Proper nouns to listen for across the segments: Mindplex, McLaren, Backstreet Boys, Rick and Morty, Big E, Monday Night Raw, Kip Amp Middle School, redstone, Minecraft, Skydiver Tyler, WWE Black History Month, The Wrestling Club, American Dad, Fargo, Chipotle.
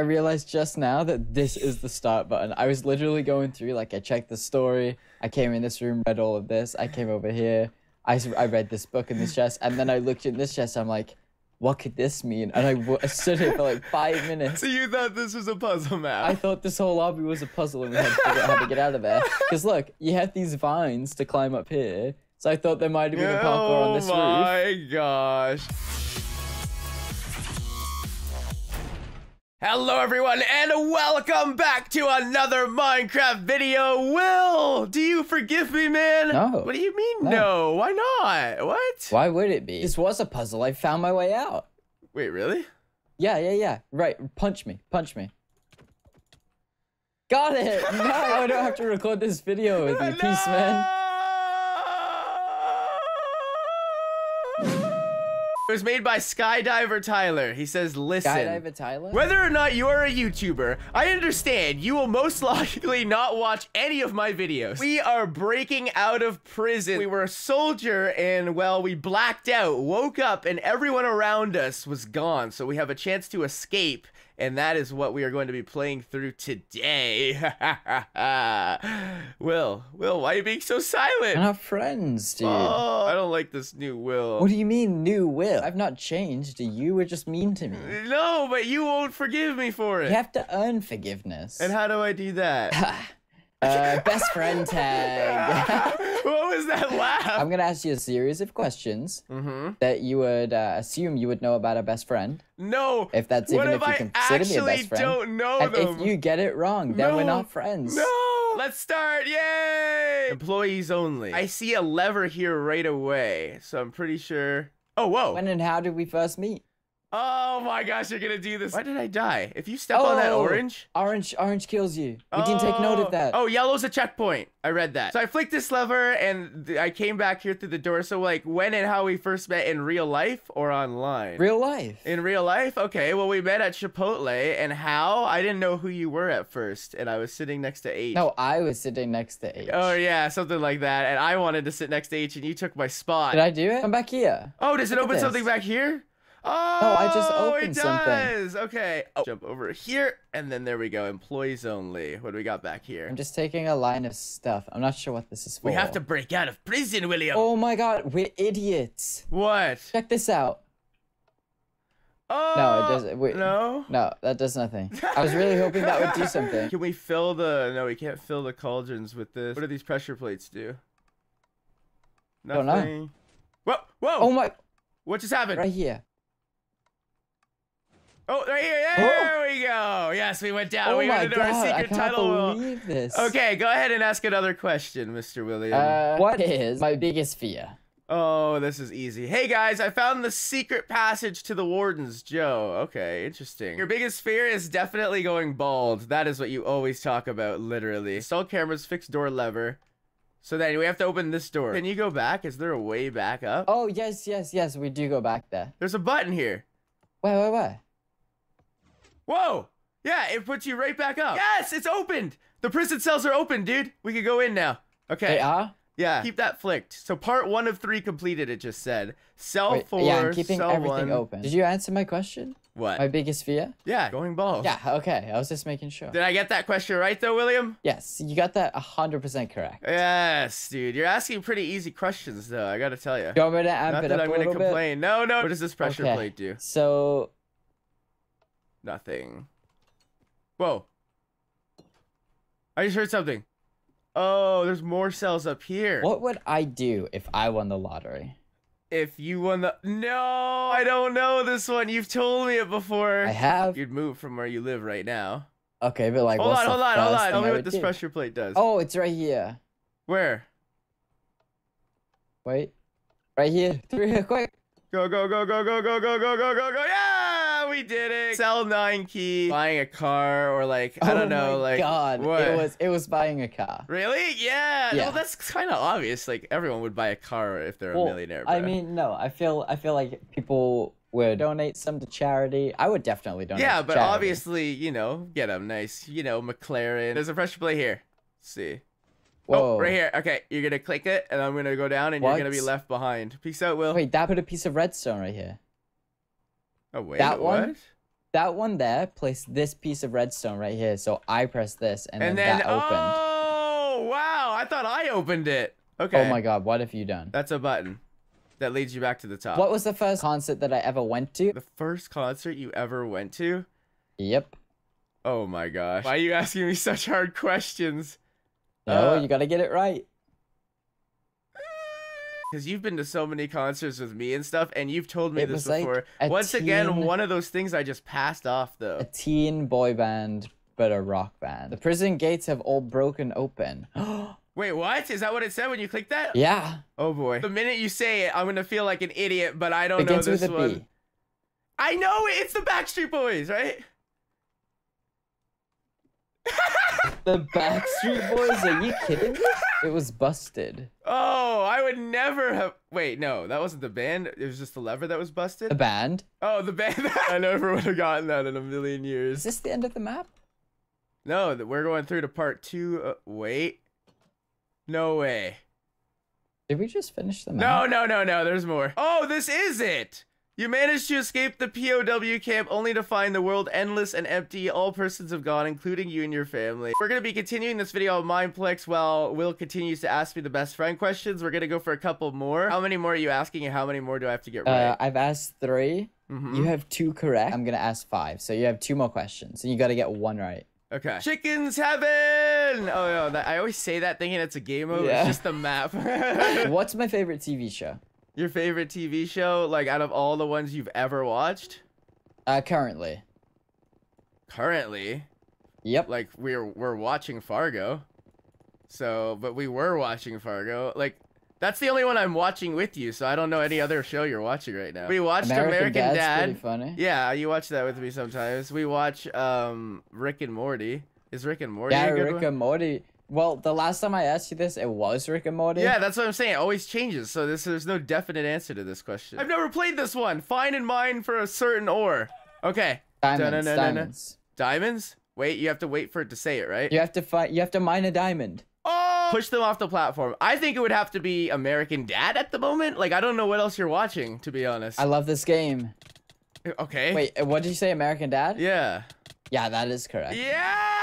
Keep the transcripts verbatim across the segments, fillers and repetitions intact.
I realized just now that this is the start button. I was literally going through, like, I checked the story, I came in this room, read all of this, I came over here, I, I read this book in this chest, and then I looked at this chest, I'm like, what could this mean? And I, w I stood here for like five minutes. So you thought this was a puzzle map? I thought this whole lobby was a puzzle and we had to figure out how to get out of there. Because look, you have these vines to climb up here. So I thought there might have been a parkour on this roof. Oh my gosh. Hello everyone and welcome back to another Minecraft video. Will, do you forgive me, man? No. What do you mean no? no? Why not? What? Why would it be? This was a puzzle. I found my way out. Wait, really? Yeah, yeah, yeah. Right. Punch me. Punch me. Got it. No, I don't have to record this video with you. No! Peace, man. It was made by Skydiver Tyler. He says, listen, Skydiver Tyler? Whether or not you are a YouTuber, I understand you will most likely not watch any of my videos. We are breaking out of prison. We were a soldier and, well, we blacked out, woke up, and everyone around us was gone. So we have a chance to escape. And that is what we are going to be playing through today. Will, Will, why are you being so silent? We're not friends, dude. Oh, I don't like this new Will. What do you mean, new Will? I've not changed. You were just mean to me. No, but you won't forgive me for it. You have to earn forgiveness. And how do I do that? Uh, best friend tag. What was that laugh? I'm gonna ask you a series of questions mm-hmm. that you would uh, assume you would know about a best friend. No. If that's even if, if you consider me a best friend. Don't know and them. If you get it wrong, then no. We're not friends. No. Let's start. Yay! Employees only. I see a lever here right away, so I'm pretty sure. Oh whoa. When and how did we first meet? Oh my gosh, you're gonna do this. Why did I die? If you step oh, on that orange. Orange orange kills you. We oh, didn't take note of that. Oh, yellow's a checkpoint. I read that. So I flicked this lever and I came back here through the door. So like when and how we first met in real life or online? Real life. In real life? Okay, well we met at Chipotle and how? I didn't know who you were at first and I was sitting next to H. No, I was sitting next to H. Oh yeah, something like that. And I wanted to sit next to H and you took my spot. Did I do it? I'm back here. Oh, does Look it open something back here? Oh, no, I just opened it does. Something. Okay. Oh. Jump over here, and then there we go. Employees only. What do we got back here? I'm just taking a line of stuff. I'm not sure what this is for. We have to break out of prison, William. Oh my god, we're idiots. What? Check this out. Oh. No, it doesn't. Wait. No? No, that does nothing. I was really hoping that would do something. Can we fill the... No, we can't fill the cauldrons with this. What do these pressure plates do? Nothing. I don't know. Whoa, whoa. Oh my... What just happened? Right here. Oh, right here. There oh. we go. Yes, we went down. Oh we went into God. Our secret tunnel. I can't believe this. Okay, go ahead and ask another question, Mister William. Uh, what is my biggest fear? Oh, this is easy. Hey, guys, I found the secret passage to the Warden's Joe. Okay, interesting. Your biggest fear is definitely going bald. That is what you always talk about, literally. Install cameras, fix door lever. So then we have to open this door. Can you go back? Is there a way back up? Oh, yes, yes, yes. We do go back there. There's a button here. Wait, wait, wait. Whoa! Yeah, it puts you right back up. Yes, it's opened! The prison cells are open, dude. We can go in now. Okay. They are? Yeah, keep that flicked. So part one of three completed, it just said. Cell Wait, four, yeah, I'm keeping cell everything one. Open. Did you answer my question? What? My biggest fear? Yeah, going bald. Yeah, okay. I was just making sure. Did I get that question right, though, William? Yes, you got that one hundred percent correct. Yes, dude. You're asking pretty easy questions, though. I gotta tell you. Do you want me to amp Not it that up I'm a gonna little complain. Bit? No, no. What does this pressure okay. plate do? So... Nothing. Whoa. I just heard something. Oh, there's more cells up here. What would I do if I won the lottery? If you won the... No, I don't know this one. You've told me it before. I have. You'd move from where you live right now. Okay, but like... Hold on, hold on, hold on. Tell me what this pressure plate does. Oh, it's right here. Where? Wait. Right here. Three, quick. Go, go, go, go, go, go, go, go, go, go, go. Yeah! We did it. Cell nine key. Buying a car or like I don't oh know my like God. What? It was it was buying a car. Really? Yeah. yeah. Well, that's kind of obvious. Like everyone would buy a car if they're well, a millionaire. Bro. I mean, no. I feel I feel like people would donate some to charity. I would definitely donate. Yeah, to but charity. Obviously, you know, get them nice. You know, McLaren. There's a pressure plate here. Let's see. Whoa. Oh, right here. Okay, you're gonna click it, and I'm gonna go down, and what? You're gonna be left behind. Peace out, Will. Wait, that put a piece of redstone right here. Oh, wait, that what? One? that one there placed this piece of redstone right here. So I pressed this, and, and then, then that oh, opened. Oh, wow. I thought I opened it. Okay. Oh, my God. What have you done? That's a button that leads you back to the top. What was the first concert that I ever went to? The first concert you ever went to? Yep. Oh, my gosh. Why are you asking me such hard questions? No, uh, you got to get it right. Because you've been to so many concerts with me and stuff, and you've told me it this before. Like Once teen, again, one of those things I just passed off, though. A teen boy band, but a rock band. The prison gates have all broken open. Wait, what? Is that what it said when you clicked that? Yeah. Oh, boy. The minute you say it, I'm going to feel like an idiot, but I don't it know gets this with a one. B. I know it. It's the Backstreet Boys, right? The Backstreet Boys? Are you kidding me? It was busted. Oh, I would never have. Wait, no, that wasn't the band. It was just the lever that was busted. The band? Oh, the band. I never would have gotten that in a million years. Is this the end of the map? No, we're going through to part two. Uh, wait. No way. Did we just finish the map? No, no, no, no. There's more. Oh, this is it. You managed to escape the P O W camp only to find the world endless and empty. All persons have gone, including you and your family. We're going to be continuing this video on Mindplex while Will continues to ask me the best friend questions. We're going to go for a couple more. How many more are you asking, and how many more do I have to get right? Uh, I've asked three. Mm-hmm. You have two correct. I'm going to ask five. So you have two more questions, and you got to get one right. Okay. Chicken's heaven! Oh, no. That, I always say that thinking it's a game mode. Yeah. It's just a map. What's my favorite T V show? Your favorite T V show, like, out of all the ones you've ever watched? Uh, currently. Currently? Yep. Like, we're, we're watching Fargo. So, but we were watching Fargo. Like, that's the only one I'm watching with you, so I don't know any other show you're watching right now. We watched American, American Dad's Dad. Pretty funny. Yeah, you watch that with me sometimes. We watch, um, Rick and Morty. Is Rick and Morty yeah, a good Rick one? and Morty... Well, the last time I asked you this, it was Rick and Morty. Yeah, that's what I'm saying. It always changes, so this, there's no definite answer to this question. I've never played this one. Find and mine for a certain ore. Okay. Diamonds. Da -na -na -na -na. Diamonds. Diamonds? Wait, you have to wait for it to say it, right? You have to find. You have to mine a diamond. Oh! Push them off the platform. I think it would have to be American Dad at the moment. Like, I don't know what else you're watching, to be honest. I love this game. Okay. Wait, what did you say? American Dad? Yeah. Yeah, that is correct. Yeah.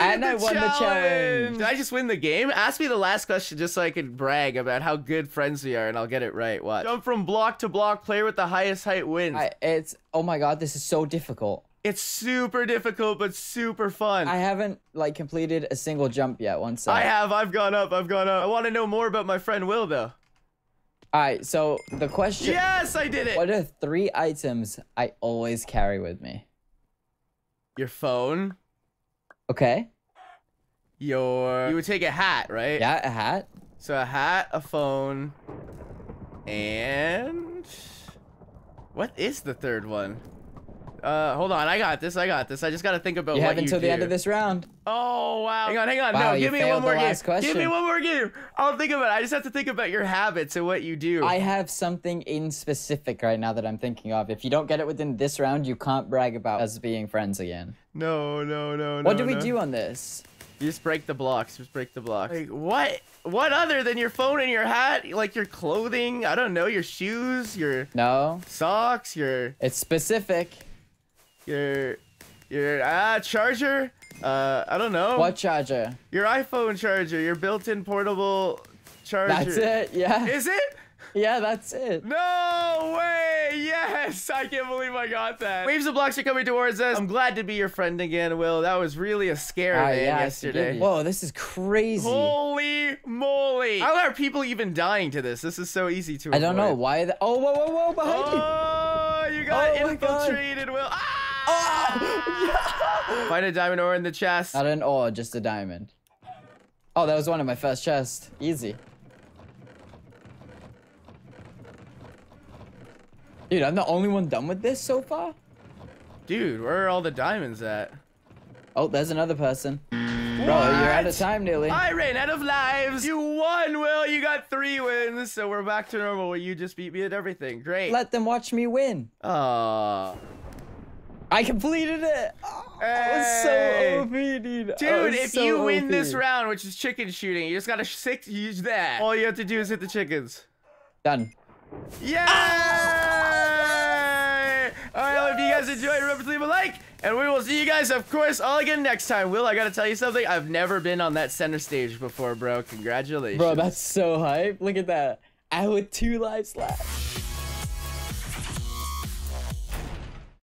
I and I won challenge. the challenge. Did I just win the game? Ask me the last question just so I can brag about how good friends we are, and I'll get it right. Watch. Jump from block to block. Player with the highest height wins. I, it's oh my god, this is so difficult. It's super difficult, but super fun. I haven't like completed a single jump yet. One side. I have. I've gone up. I've gone up. I want to know more about my friend Will though. All right. So the question. Yes, I did it. What are three items I always carry with me? Your phone. Okay. Your... You would take a hat, right? Yeah, a hat. So a hat, a phone, and... What is the third one? Uh, hold on. I got this. I got this. I just got to think about you what you do. You have until the end of this round. Oh, wow. Hang on, hang on. Wow, no, give me one more game. Question. Give me one more game. I'll think about it. I just have to think about your habits and what you do. I have something in specific right now that I'm thinking of. If you don't get it within this round, you can't brag about us being friends again. No, no, no, no. What do we do on this? You just break the blocks. Just break the blocks. Like, what? What other than your phone and your hat? Like your clothing? I don't know. Your shoes? Your... No. Socks? Your... It's specific. Your, your ah charger. Uh, I don't know. What charger? Your iPhone charger. Your built-in portable charger. That's it. Yeah. Is it? Yeah, that's it. No way. Yes, I can't believe I got that. Waves of blocks are coming towards us. I'm glad to be your friend again, Will. That was really a scare uh, man yeah, yesterday. Whoa, this is crazy. Holy moly! How are people even dying to this? This is so easy to. I avoid. don't know why. The oh, whoa, whoa, whoa! Behind oh, you! Oh, you got oh, infiltrated, Will. Ah! Oh! Find a diamond ore in the chest. Not an ore, just a diamond. Oh, that was one of my first chests. Easy. Dude, I'm the only one done with this so far? Dude, where are all the diamonds at? Oh, there's another person. What? Bro, you're out of time nearly. I ran out of lives. You won, Will. You got three wins, so we're back to normal. You just beat me at everything. Great. Let them watch me win. Aww. I completed it. Oh, hey. I was so O P, dude. Dude, if so you win O P. This round, which is chicken shooting, you just gotta six use that. All you have to do is hit the chickens. Done. Yeah. Alright, well, if you guys enjoyed, remember to leave a like. And we will see you guys, of course, all again next time. Will, I gotta tell you something. I've never been on that center stage before, bro. Congratulations. Bro, that's so hype. Look at that. Out with two lives left.